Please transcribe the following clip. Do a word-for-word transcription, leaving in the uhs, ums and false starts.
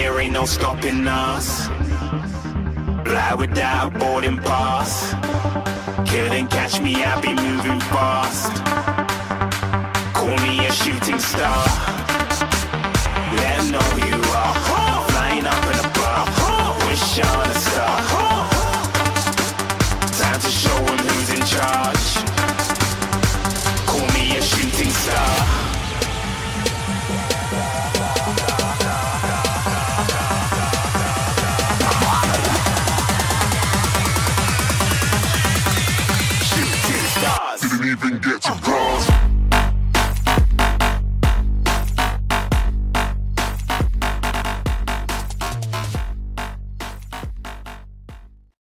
there ain't no stopping us. Fly without boarding pass. Couldn't catch me, I'll be moving fast. Call me a shooting star. Let 'em know who you are. Flying up in a bar. Wish on a star. Time to show 'em who's in charge. Call me a shooting star. Even get to